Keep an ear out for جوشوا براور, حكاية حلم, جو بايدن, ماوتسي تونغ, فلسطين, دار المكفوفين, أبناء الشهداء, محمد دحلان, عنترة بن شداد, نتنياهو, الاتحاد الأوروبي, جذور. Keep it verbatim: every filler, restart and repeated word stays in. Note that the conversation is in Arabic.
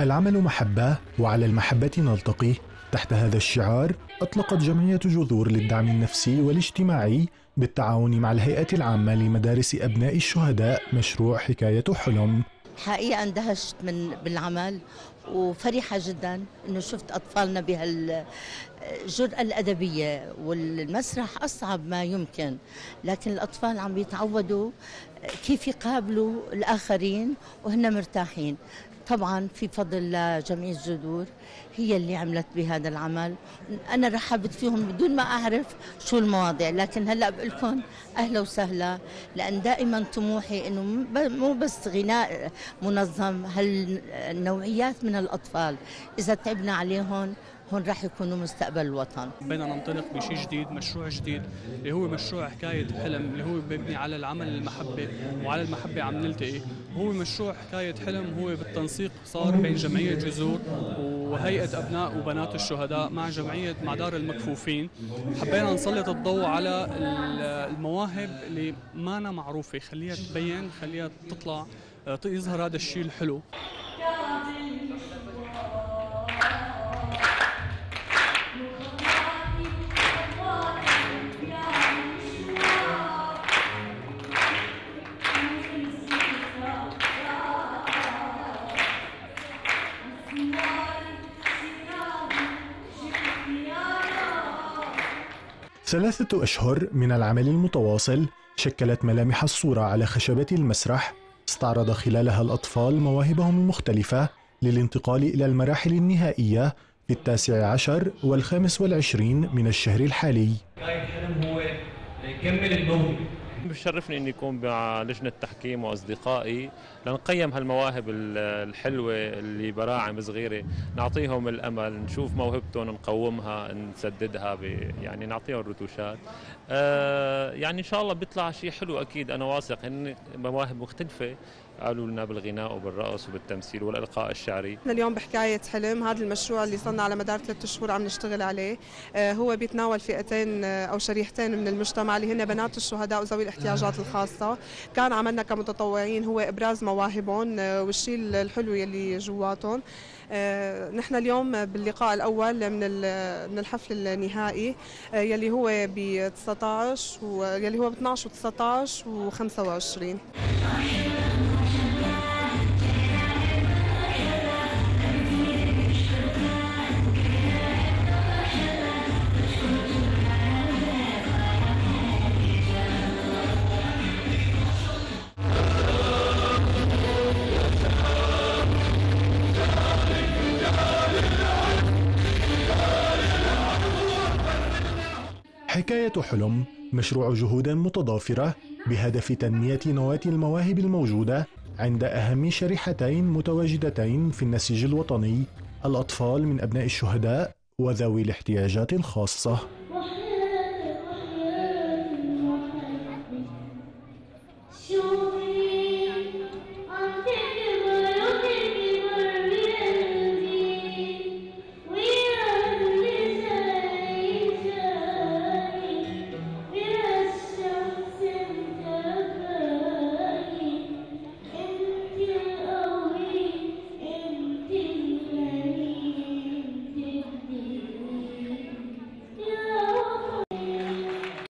العمل محبة وعلى المحبة نلتقي، تحت هذا الشعار أطلقت جمعية جذور للدعم النفسي والاجتماعي بالتعاون مع الهيئة العامة لمدارس أبناء الشهداء مشروع حكاية حلم. حقيقة اندهشت من بالعمل وفرحة جدا انه شفت اطفالنا بهالجرأة الادبية، والمسرح اصعب ما يمكن، لكن الاطفال عم بيتعودوا كيف يقابلوا الاخرين وهن مرتاحين. طبعا في فضل جمعية جذور هي اللي عملت بهذا العمل، انا رحبت فيهم بدون ما اعرف شو المواضيع، لكن هلا بقول لكم اهلا وسهلا، لان دائما طموحي انه مو بس غناء منظم، هالنوعيات من الاطفال اذا تعبنا عليهم هون راح يكونوا مستقبل الوطن. بدنا ننطلق بشيء جديد، مشروع جديد اللي هو مشروع حكاية حلم، اللي هو مبني على العمل المحبة، وعلى المحبة عم نلتقي. هو مشروع حكاية حلم هو بالتنسيق صار بين جمعية جذور وهيئة أبناء وبنات الشهداء مع جمعية مع دار المكفوفين. حبينا نسلط الضوء على المواهب اللي مانا معروفة، خليها تبين، خليها تطلع، يظهر هذا الشيء الحلو. ثلاثة أشهر من العمل المتواصل شكلت ملامح الصورة على خشبة المسرح، استعرض خلالها الأطفال مواهبهم المختلفة للانتقال إلى المراحل النهائية في التاسع عشر والخامس والعشرين من الشهر الحالي. الحلم هو يكمل الموهبة. بشرفني إني أكون مع لجنة تحكيم وأصدقائي لنقيم هالمواهب الحلوة اللي براعم صغيرة، نعطيهم الأمل، نشوف موهبتهم نقومها، نسددها، يعني نعطيهم الرتوشات. آه يعني إن شاء الله بيطلع شيء حلو، أكيد أنا واثق إن مواهب مختلفة قالوا لنا بالغناء وبالرقص وبالتمثيل والإلقاء الشعري. اليوم بحكاية حلم، هذا المشروع اللي صرنا على مدار ثلاثة شهور عم نشتغل عليه، هو بيتناول فئتين أو شريحتين من المجتمع اللي هن بنات الشهداء وذوي الاحتياجات الخاصة. كان عملنا كمتطوعين هو إبراز مواهبهم والشيء الحلو يلي جواتهم. نحن اليوم باللقاء الأول من من الحفل النهائي يلي هو ب تسعطعش ويلي هو ب اثنعش و19 و25. حكاية حلم مشروع جهود متضافرة بهدف تنمية نواة المواهب الموجودة عند أهم شريحتين متواجدتين في النسيج الوطني، الأطفال من أبناء الشهداء وذوي الاحتياجات الخاصة.